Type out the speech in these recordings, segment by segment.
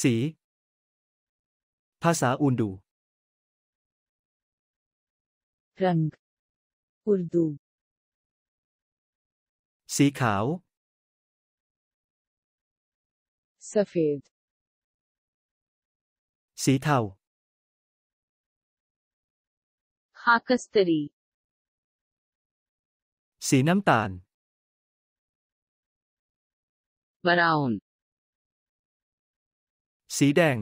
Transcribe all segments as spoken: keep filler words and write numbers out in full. สีภาษาอูนดูรังอูรดูสีขาวสเฟดสีเทาฮาคัสตรีสีน้ำตาลบราวน์สีแดง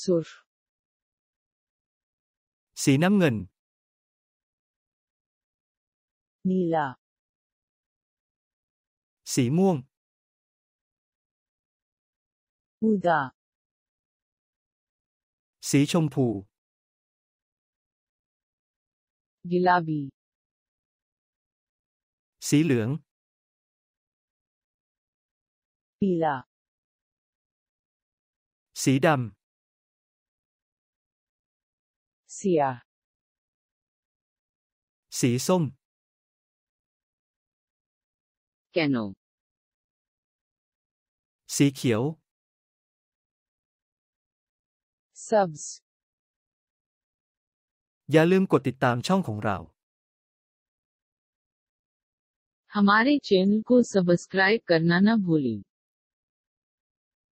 สุรสีน้ำเงินนีลาสีม่วงอูดาสีชมพูกุหลาบีสีเหลืองปีลาสีดำสีสีส้มแกนอสีเขียวซับส์อย่าลืมกดติดตามช่องของเรา हमारे चैनल को सब्सक्राइब करना न भूलें